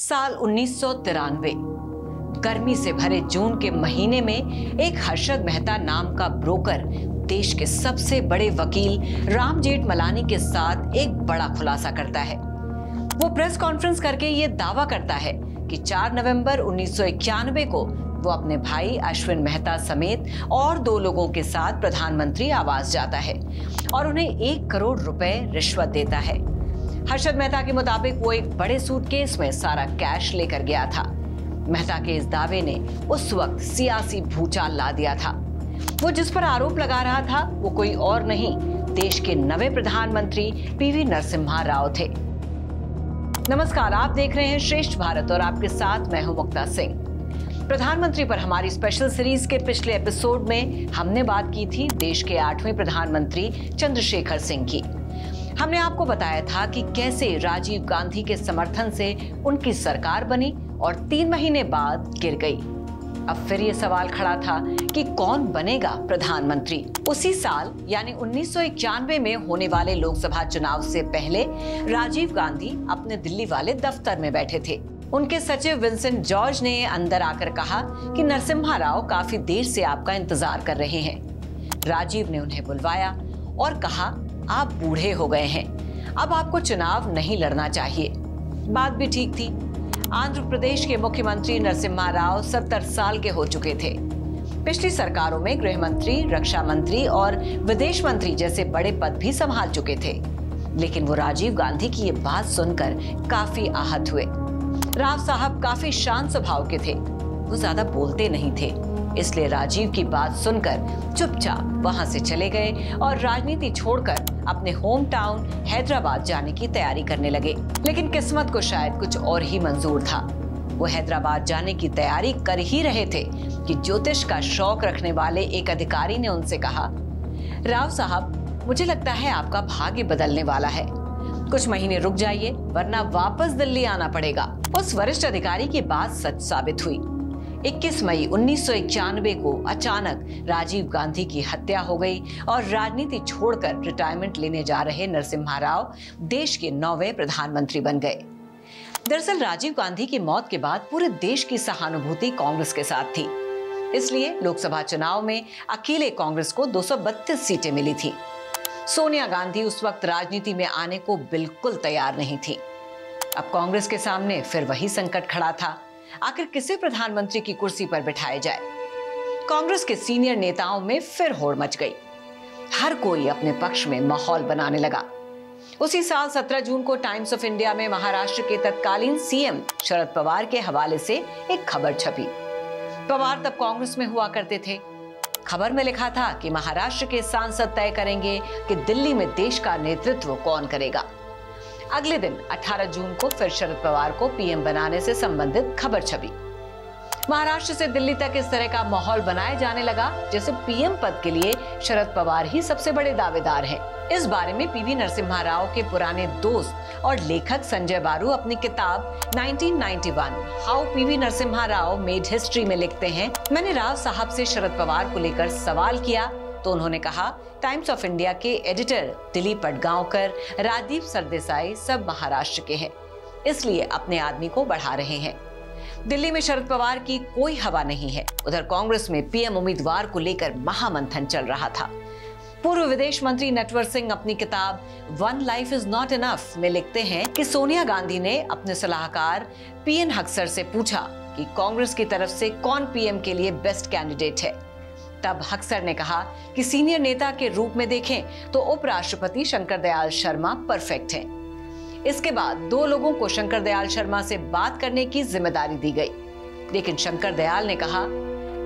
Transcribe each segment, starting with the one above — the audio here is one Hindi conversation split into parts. साल 1993 गर्मी से भरे जून के महीने में एक हर्षद मेहता नाम का ब्रोकर देश के सबसे बड़े वकील राम जेठ मलानी के साथ एक बड़ा खुलासा करता है। वो प्रेस कॉन्फ्रेंस करके ये दावा करता है कि 4 नवंबर 1991 को वो अपने भाई अश्विन मेहता समेत और 2 लोगों के साथ प्रधानमंत्री आवास जाता है और उन्हें 1 करोड़ रुपए रिश्वत देता है। हर्षद मेहता के मुताबिक वो एक बड़े सूटकेस में सारा कैश लेकर गया था। मेहता के इस दावे ने उस वक्त सियासी भूचाल ला दिया था। वो जिस पर आरोप लगा रहा था वो कोई और नहीं, देश के नवे प्रधानमंत्री पीवी नरसिम्हा राव थे। नमस्कार, आप देख रहे हैं श्रेष्ठ भारत और आपके साथ मैं हूं मुक्ता सिंह। प्रधानमंत्री पर हमारी स्पेशल सीरीज के पिछले एपिसोड में हमने बात की थी देश के 8वें प्रधानमंत्री चंद्रशेखर सिंह की। हमने आपको बताया था कि कैसे राजीव गांधी के समर्थन से उनकी सरकार बनी और 3 महीने बाद गिर गई। अब फिर ये सवाल खड़ा था कि कौन बनेगा प्रधानमंत्री। उसी साल यानी 1991 में होने वाले लोकसभा चुनाव से पहले राजीव गांधी अपने दिल्ली वाले दफ्तर में बैठे थे। उनके सचिव विंसेंट जॉर्ज ने अंदर आकर कहा कि नरसिम्हा राव काफी देर से आपका इंतजार कर रहे हैं। राजीव ने उन्हें बुलवाया और कहा, आप बूढ़े हो गए हैं, अब आपको चुनाव नहीं लड़ना चाहिए। बात भी ठीक थी। आंध्र प्रदेश के मुख्यमंत्री नरसिम्हा राव 70 साल के हो चुके थे। पिछली सरकारों में गृह मंत्री, रक्षा मंत्री और विदेश मंत्री जैसे बड़े पद भी संभाल चुके थे, लेकिन वो राजीव गांधी की ये बात सुनकर काफी आहत हुए। राव साहब काफी शांत स्वभाव के थे, वो ज्यादा बोलते नहीं थे, इसलिए राजीव की बात सुनकर चुपचाप वहां से चले गए और राजनीति छोड़कर अपने होम टाउन हैदराबाद जाने की तैयारी करने लगे। लेकिन किस्मत को शायद कुछ और ही मंजूर था। वो हैदराबाद जाने की तैयारी कर ही रहे थे कि ज्योतिष का शौक रखने वाले एक अधिकारी ने उनसे कहा, राव साहब मुझे लगता है आपका भाग्य बदलने वाला है, कुछ महीने रुक जाइए वरना वापस दिल्ली आना पड़ेगा। उस वरिष्ठ अधिकारी की बात सच साबित हुई। 21 मई 1991 को अचानक राजीव गांधी की हत्या हो गई और राजनीति छोड़कर रिटायरमेंट लेने जा रहे नरसिम्हा राव देश के 9वें प्रधानमंत्री बन गए। दरअसल राजीव गांधी की मौत के बाद पूरे देश की सहानुभूति कांग्रेस के साथ थी, इसलिए लोकसभा चुनाव में अकेले कांग्रेस को 232 सीटें मिली थी। सोनिया गांधी उस वक्त राजनीति में आने को बिल्कुल तैयार नहीं थी। अब कांग्रेस के सामने फिर वही संकट खड़ा था, आखिर किसे प्रधानमंत्री की कुर्सी पर बिठाया जाए। कांग्रेस के सीनियर नेताओं में फिर होड़ मच गई। हर कोई अपने पक्ष में माहौल बनाने लगा। उसी साल 17 जून को टाइम्स ऑफ इंडिया में महाराष्ट्र के तत्कालीन सीएम शरद पवार के हवाले से एक खबर छपी। पवार तब कांग्रेस में हुआ करते थे। खबर में लिखा था कि महाराष्ट्र के सांसद तय करेंगे कि दिल्ली में देश का नेतृत्व कौन करेगा। अगले दिन 18 जून को फिर शरद पवार को पीएम बनाने से संबंधित खबर छपी। महाराष्ट्र से दिल्ली तक इस तरह का माहौल बनाया जाने लगा जैसे पीएम पद के लिए शरद पवार ही सबसे बड़े दावेदार हैं। इस बारे में पीवी नरसिम्हा राव के पुराने दोस्त और लेखक संजय बारू अपनी किताब 1991 how PV Narasimha Rao made history में लिखते हैं, मैंने राव साहब से शरद पवार को लेकर सवाल किया तो उन्होंने कहा, टाइम्स ऑफ इंडिया के एडिटर दिलीप पडगांवकर, राजीव सरदेसाई सब महाराष्ट्र के हैं, इसलिए अपने आदमी को बढ़ा रहे हैं। दिल्ली में शरद पवार की कोई हवा नहीं है। उधर कांग्रेस में पीएम उम्मीदवार को लेकर महामंथन चल रहा था। पूर्व विदेश मंत्री नटवर सिंह अपनी किताब one life is not enough में लिखते हैं कि सोनिया गांधी ने अपने सलाहकार पीएन हक्सर से पूछा कि कांग्रेस की तरफ से कौन पीएम के लिए बेस्ट कैंडिडेट है। तब हक्सर ने कहा कि सीनियर नेता के रूप में देखें तो उपराष्ट्रपति शंकर दयाल शर्मा परफेक्ट हैं। इसके बाद 2 लोगों को शंकर दयाल शर्मा से बात करने की जिम्मेदारी दी गई, लेकिन शंकर दयाल ने कहा,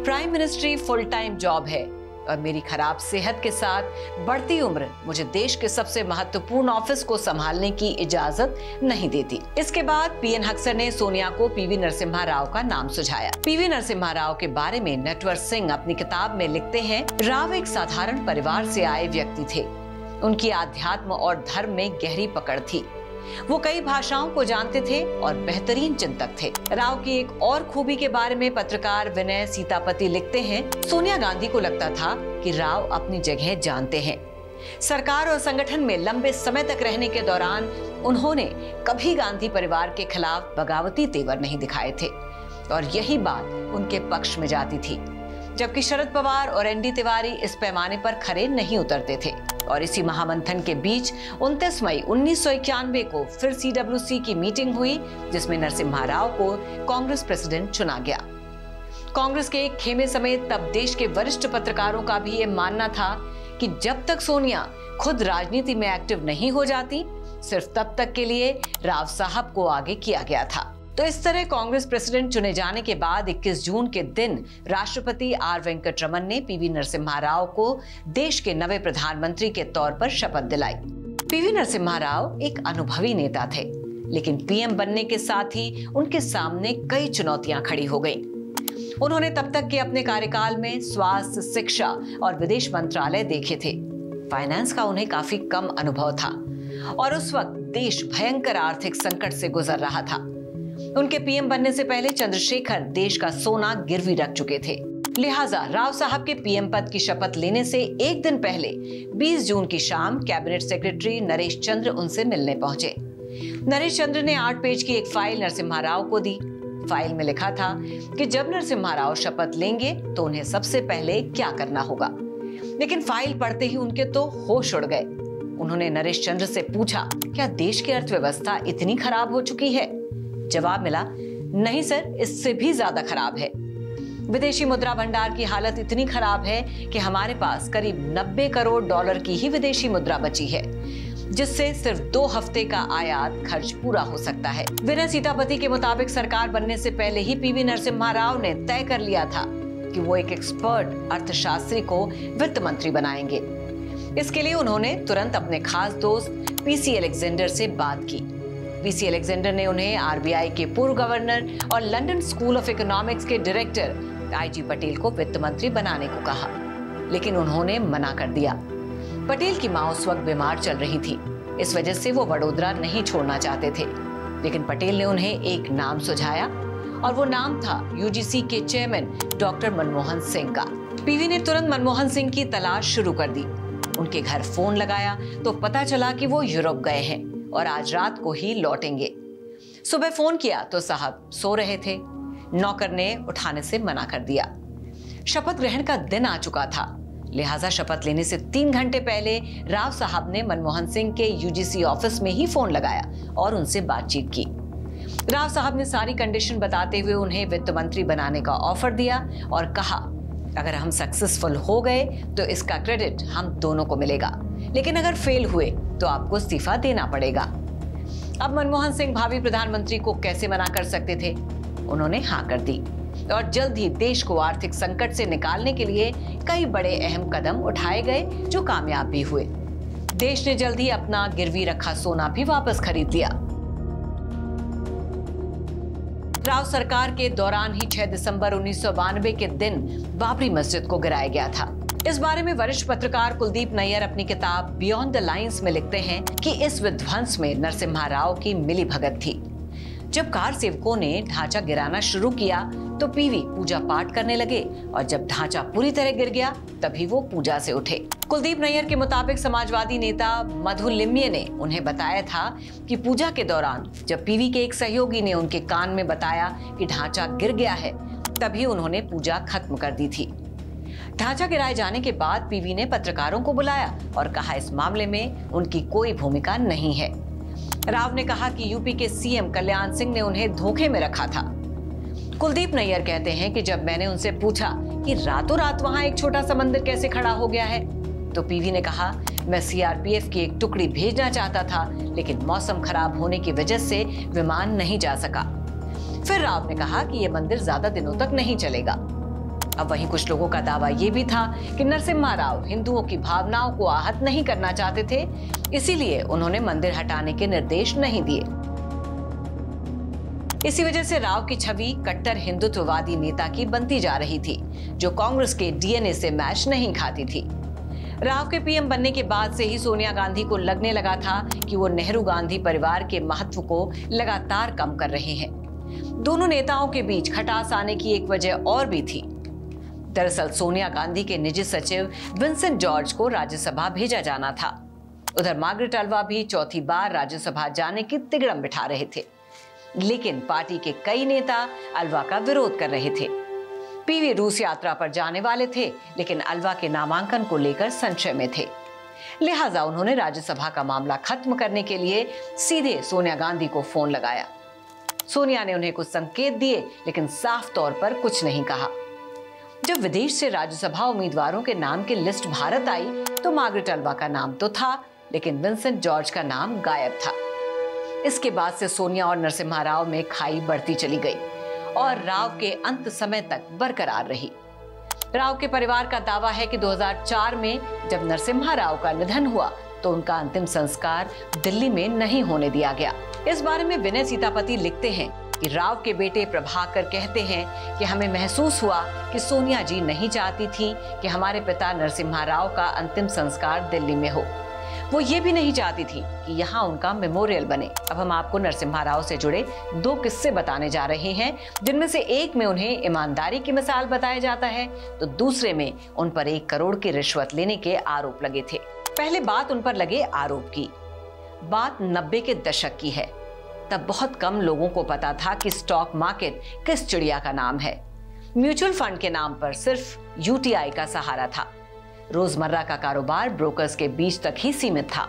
prime ministry full time job है और मेरी खराब सेहत के साथ बढ़ती उम्र मुझे देश के सबसे महत्वपूर्ण ऑफिस को संभालने की इजाजत नहीं देती। इसके बाद पीएन हक्सर ने सोनिया को पीवी नरसिम्हा राव का नाम सुझाया। पीवी नरसिम्हा राव के बारे में नटवर सिंह अपनी किताब में लिखते हैं, राव एक साधारण परिवार से आए व्यक्ति थे। उनकी आध्यात्म और धर्म में गहरी पकड़ थी। वो कई भाषाओं को जानते थे और बेहतरीन चिंतक थे। राव की एक और खूबी के बारे में पत्रकार विनय सीतापति लिखते हैं, सोनिया गांधी को लगता था कि राव अपनी जगह जानते हैं। सरकार और संगठन में लंबे समय तक रहने के दौरान उन्होंने कभी गांधी परिवार के खिलाफ बगावती तेवर नहीं दिखाए थे और यही बात उनके पक्ष में जाती थी, जबकि शरद पवार और एनडी तिवारी इस पैमाने पर खरे नहीं उतरते थे। और इसी महामंथन के बीच 29 मई 1991 को फिर CWC की मीटिंग हुई, जिसमें नरसिम्हा राव को कांग्रेस प्रेसिडेंट चुना गया। कांग्रेस के एक खेमे समेत तब देश के वरिष्ठ पत्रकारों का भी ये मानना था कि जब तक सोनिया खुद राजनीति में एक्टिव नहीं हो जाती, सिर्फ तब तक के लिए राव साहब को आगे किया गया था। तो इस तरह कांग्रेस प्रेसिडेंट चुने जाने के बाद 21 जून के दिन राष्ट्रपति आर वेंकट रमन ने पीवी नरसिम्हा राव को देश के नवे प्रधानमंत्री के तौर पर शपथ दिलाई। पीवी नरसिम्हा राव एक अनुभवी नेता थे, लेकिन पीएम बनने के साथ ही उनके सामने कई चुनौतियां खड़ी हो गईं। उन्होंने तब तक के अपने कार्यकाल में स्वास्थ्य, शिक्षा और विदेश मंत्रालय देखे थे। फाइनेंस का उन्हें काफी कम अनुभव था और उस वक्त देश भयंकर आर्थिक संकट से गुजर रहा था। उनके पीएम बनने से पहले चंद्रशेखर देश का सोना गिरवी रख चुके थे, लिहाजा राव साहब के पीएम पद की शपथ लेने से एक दिन पहले 20 जून की शाम कैबिनेट सेक्रेटरी नरेश चंद्र उनसे मिलने पहुंचे। नरेश चंद्र ने 8 पेज की एक फाइल नरसिम्हा राव को दी। फाइल में लिखा था कि जब नरसिम्हा राव शपथ लेंगे तो उन्हें सबसे पहले क्या करना होगा, लेकिन फाइल पढ़ते ही उनके तो होश उड़ गए। उन्होंने नरेश चंद्र से पूछा, क्या देश की अर्थव्यवस्था इतनी खराब हो चुकी है? जवाब मिला, नहीं सर, इससे भी ज्यादा खराब है। विदेशी मुद्रा भंडार की हालत इतनी खराब है कि हमारे पास करीब 90 करोड़ डॉलर की ही विदेशी मुद्रा बची है, जिससे सिर्फ 2 हफ्ते का आयात खर्च पूरा हो सकता है। विनय सीतापति के मुताबिक सरकार बनने से पहले ही पीवी नरसिम्हा राव ने तय कर लिया था कि वो एक एक्सपर्ट अर्थशास्त्री को वित्त मंत्री बनाएंगे। इसके लिए उन्होंने तुरंत अपने खास दोस्त पीसी एलेक्जेंडर से बात की। पीसी एलेक्जेंडर ने उन्हें आरबीआई के पूर्व गवर्नर और लंदन स्कूल ऑफ इकोनॉमिक्स के डायरेक्टर आईजी पटेल को वित्त मंत्री बनाने को कहा, लेकिन उन्होंने मना कर दिया। पटेल की मां उस वक्त बीमार चल रही थी, इस वजह से वो वडोदरा नहीं छोड़ना चाहते थे। लेकिन पटेल ने उन्हें एक नाम सुझाया और वो नाम था यूजीसी के चेयरमैन डॉक्टर मनमोहन सिंह का। पीवी ने तुरंत मनमोहन सिंह की तलाश शुरू कर दी। उनके घर फोन लगाया तो पता चला कि वो यूरोप गए हैं और आज रात को ही लौटेंगे। सुबह फोन किया तो साहब सो रहे थे। नौकर ने उठाने से मना कर दिया। शपथ ग्रहण का दिन आ चुका था, लिहाजा शपथ लेने से 3 घंटे पहले राव साहब ने मनमोहन सिंह के यूजीसी ऑफिस में ही फोन लगाया और उनसे बातचीत की। राव साहब ने सारी कंडीशन बताते हुए उन्हें वित्त मंत्री बनाने का ऑफर दिया और कहा, अगर हम सक्सेसफुल हो गए तो इसका क्रेडिट हम दोनों को मिलेगा, लेकिन अगर फेल हुए तो आपको इस्तीफा देना पड़ेगा। अब मनमोहन सिंह भावी प्रधानमंत्री को कैसे मना कर सकते थे? उन्होंने हाँ कर दी और जल्द ही देश को आर्थिक संकट से निकालने के लिए कई बड़े अहम कदम उठाए गए, जो कामयाब भी हुए। देश ने जल्द ही अपना गिरवी रखा सोना भी वापस खरीद लिया। राव सरकार के दौरान ही 6 दिसंबर 1992 के दिन बाबरी मस्जिद को गिराया गया था। इस बारे में वरिष्ठ पत्रकार कुलदीप नैयर अपनी किताब बियॉन्ड द लाइंस में लिखते हैं कि इस विध्वंस में नरसिम्हा राव की मिलीभगत थी। जब कार सेवकों ने ढांचा गिराना शुरू किया तो पीवी पूजा पाठ करने लगे और जब ढांचा पूरी तरह गिर गया तभी वो पूजा से उठे। कुलदीप नैयर के मुताबिक समाजवादी नेता मधु लिमये ने उन्हें बताया था कि पूजा के दौरान जब पीवी के एक सहयोगी ने उनके कान में बताया कि ढांचा गिर गया है, तभी उन्होंने पूजा खत्म कर दी थी। ढांचा गिराए जाने के बाद पीवी ने पत्रकारों को बुलाया और कहा, इस मामले में उनकी कोई भूमिका नहीं है। राव ने कहा कि यूपी के सीएम कल्याण सिंह ने उन्हें धोखे में रखा था। कुलदीप नैयर कहते हैं कि जब मैंने उनसे पूछा कि रातों रात वहाँ एक छोटा समंदर कैसे खड़ा हो गया है, तो पीवी ने कहा, मैं सीआरपीएफ की एक टुकड़ी भेजना चाहता था, लेकिन मौसम खराब होने की वजह से विमान नहीं जा सका। फिर राव ने कहा कि ये मंदिर ज्यादा दिनों तक नहीं चलेगा। अब वहीं कुछ लोगों का दावा ये भी था कि नरसिम्हा राव हिंदुओं की भावनाओं को आहत नहीं करना चाहते थे, इसीलिए उन्होंने मंदिर हटाने के निर्देश नहीं दिए। इसी वजह से राव की छवि कट्टर हिंदुत्ववादी नेता की बनती जा रही थी, जो कांग्रेस के डीएनए से मैच नहीं खाती थी। राव के पीएम बनने के बाद से ही सोनिया गांधी को लगने लगा था कि वो नेहरू गांधी परिवार के महत्व को लगातार कम कर रहे हैं। दोनों नेताओं के बीच खटास आने की एक वजह और भी थी। दरअसल सोनिया गांधी के निजी सचिव विंसेंट जॉर्ज को राज्यसभा भेजा जाना था। उधर मार्गरेट अल्वा भी चौथी बार राज्यसभा जाने की तिगड़म बिठा रहे थे, लेकिन पार्टी के कई नेता अल्वा का विरोध कर रहे थे। पीवी रूस यात्रा पर जाने वाले थे, लेकिन अल्वा के नामांकन को लेकर संशय में थे, लिहाजा उन्होंने राज्यसभा का मामला खत्म करने के लिए सीधे सोनिया गांधी को फोन लगाया। सोनिया ने उन्हें कुछ संकेत दिए, लेकिन साफ तौर पर कुछ नहीं कहा। जब विदेश से राज्यसभा उम्मीदवारों के नाम की लिस्ट भारत आई तो मार्गरेट अल्वा का नाम तो था, लेकिन विंसेंट जॉर्ज का नाम गायब था। इसके बाद से सोनिया और नरसिम्हा राव में खाई बढ़ती चली गई और राव के अंत समय तक बरकरार रही। राव के परिवार का दावा है कि 2004 में जब नरसिम्हा राव का निधन हुआ तो उनका अंतिम संस्कार दिल्ली में नहीं होने दिया गया। इस बारे में विनय सीतापति लिखते हैं कि राव के बेटे प्रभाकर कहते हैं कि हमें महसूस हुआ कि सोनिया जी नहीं चाहती थी कि हमारे पिता नरसिम्हा राव का अंतिम संस्कार दिल्ली में हो। वो ये भी नहीं चाहती थी कि यहाँ उनका मेमोरियल बने। अब हम आपको नरसिम्हा राव से जुड़े दो किस्से बताने जा रहे हैं, जिनमें से एक में उन्हें ईमानदारी की मिसाल बताया जाता है तो दूसरे में उन पर 1 करोड़ की रिश्वत लेने के आरोप लगे थे। पहले बात उन पर लगे आरोप की। बात 90 के दशक की है। तब बहुत कम लोगों को पता था कि स्टॉक मार्केट किस चिड़िया का नाम है। म्यूचुअल फंड के नाम पर सिर्फ यूटीआई का सहारा था। रोजमर्रा का कारोबार ब्रोकर्स के बीच तक ही सीमित था।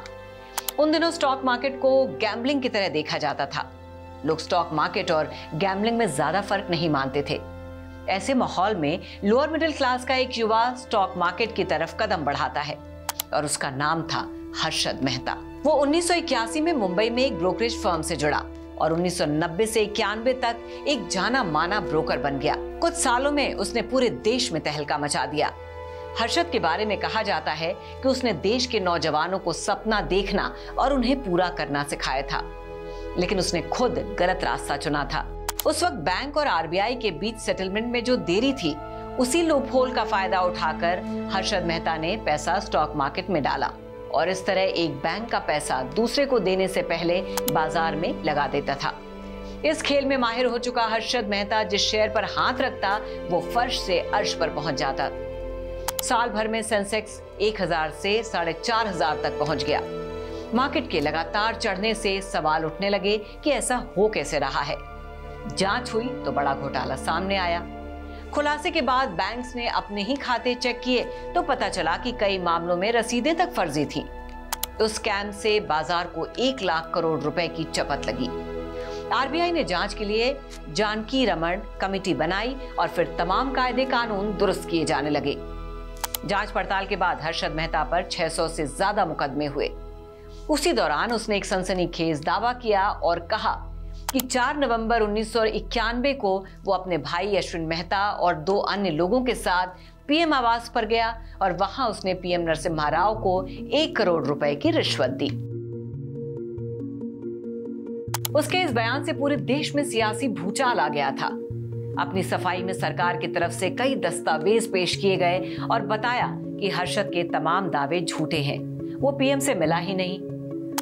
उन दिनों स्टॉक मार्केट को गैम्बलिंग की तरह देखा जाता था। लोग स्टॉक मार्केट और गैम्बलिंग में ज्यादा फर्क नहीं मानते थे। ऐसे माहौल में लोअर मिडिल क्लास का एक युवा स्टॉक मार्केट की तरफ कदम बढ़ाता है और उसका नाम था हर्षद मेहता। वो 1981 में मुंबई में एक ब्रोकरेज फर्म से जुड़ा और 1990 से 91 तक एक जाना माना ब्रोकर बन गया। कुछ सालों में उसने पूरे देश में तहलका मचा दिया। हर्षद के बारे में कहा जाता है कि उसने देश के नौजवानों को सपना देखना और उन्हें पूरा करना सिखाया था, लेकिन उसने खुद गलत रास्ता चुना था। उस वक्त बैंक और आरबीआई के बीच सेटलमेंट में जो देरी थी, उसी लूपहोल का फायदा उठाकर हर्षद मेहता ने पैसा स्टॉक मार्केट में डाला और इस तरह एक बैंक का पैसा दूसरे को देने से पहले बाजार में लगा देता था। इस खेल में माहिर हो चुका हर्षद मेहता जिस शेयर पर हाथ रखता वो फर्श से अर्श पर पहुंच जाता। साल भर में सेंसेक्स 1000 से 4500 तक पहुंच गया। मार्केट के लगातार चढ़ने से सवाल उठने लगे कि ऐसा हो कैसे रहा है। जांच हुई तो बड़ा घोटाला सामने आया। खुलासे के बाद बैंक्स ने अपने ही खाते चेक किए तो पता चला कि कई मामलों में रसीदें तक फर्जी थीं। उस स्कैम से बाजार को 1 लाख करोड़ रुपए की चपत लगी। आरबीआई ने जांच के लिए जानकी रमण कमेटी बनाई और फिर तमाम कायदे कानून दुरुस्त किए जाने लगे। जांच पड़ताल के बाद हर्षद मेहता पर 600 से ज्यादा मुकदमे हुए। उसी दौरान उसने एक सनसनीखेज दावा किया और कहा कि 4 नवंबर 1991 को वो अपने भाई अश्विन मेहता और 2 अन्य लोगों के साथ पीएम आवास पर गया और वहां उसने पीएम नरसिम्हा राव को 1 करोड़ रुपए की रिश्वत दी। उसके इस बयान से पूरे देश में सियासी भूचाल आ गया था। अपनी सफाई में सरकार की तरफ से कई दस्तावेज पेश किए गए और बताया कि हर्षद के तमाम दावे झूठे हैं, वो पीएम से मिला ही नहीं।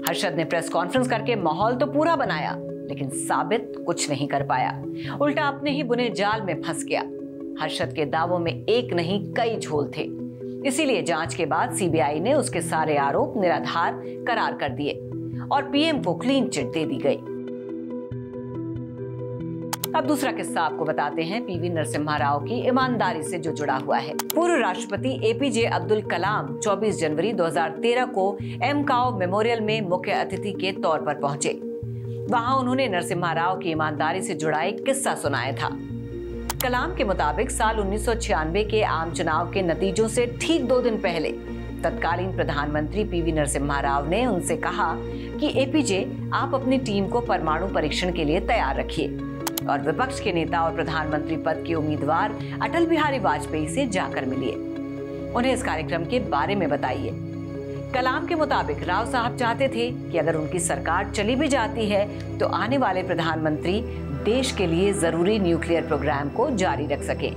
हर्षद ने प्रेस कॉन्फ्रेंस करके माहौल तो पूरा बनाया, लेकिन साबित कुछ नहीं कर पाया, उल्टा अपने ही बुने जाल में फंस गया। हर्षद के दावों में एक नहीं कई झोल थे, इसीलिए जांच के बाद सीबीआई ने उसके सारे आरोप निराधार करार कर दिए और पीएम को क्लीन चिट दे दी गई। अब दूसरा किस्सा आपको बताते हैं पीवी नरसिम्हा राव की ईमानदारी से जो जुड़ा हुआ है। पूर्व राष्ट्रपति एपीजे अब्दुल कलाम 24 जनवरी 2013 को एमकाओ मेमोरियल में मुख्य अतिथि के तौर पर पहुंचे। वहां उन्होंने नरसिम्हा राव की ईमानदारी से जुड़ा एक किस्सा सुनाया था। कलाम के मुताबिक साल 1996 के आम चुनाव के नतीजों से ठीक 2 दिन पहले तत्कालीन प्रधानमंत्री पीवी नरसिम्हा राव ने उनसे कहा कि एपीजे आप अपनी टीम को परमाणु परीक्षण के लिए तैयार रखिए और विपक्ष के नेता और प्रधानमंत्री पद के उम्मीदवार अटल बिहारी वाजपेयी से जाकर मिलिए, उन्हें इस कार्यक्रम के बारे में बताइए। कलाम के मुताबिक राव साहब चाहते थे कि अगर उनकी सरकार चली भी जाती है तो आने वाले प्रधानमंत्री देश के लिए जरूरी न्यूक्लियर प्रोग्राम को जारी रख सके।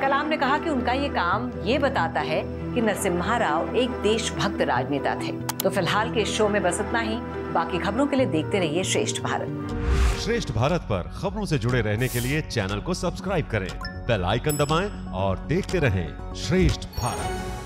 कलाम ने कहा कि उनका ये काम ये बताता है कि नरसिम्हा राव एक देशभक्त राजनेता थे। तो फिलहाल के शो में बस इतना ही। बाकी खबरों के लिए देखते रहिए श्रेष्ठ भारत। श्रेष्ठ भारत पर खबरों से जुड़े रहने के लिए चैनल को सब्सक्राइब करें, बेल आइकन दबाएं और देखते रहें श्रेष्ठ भारत।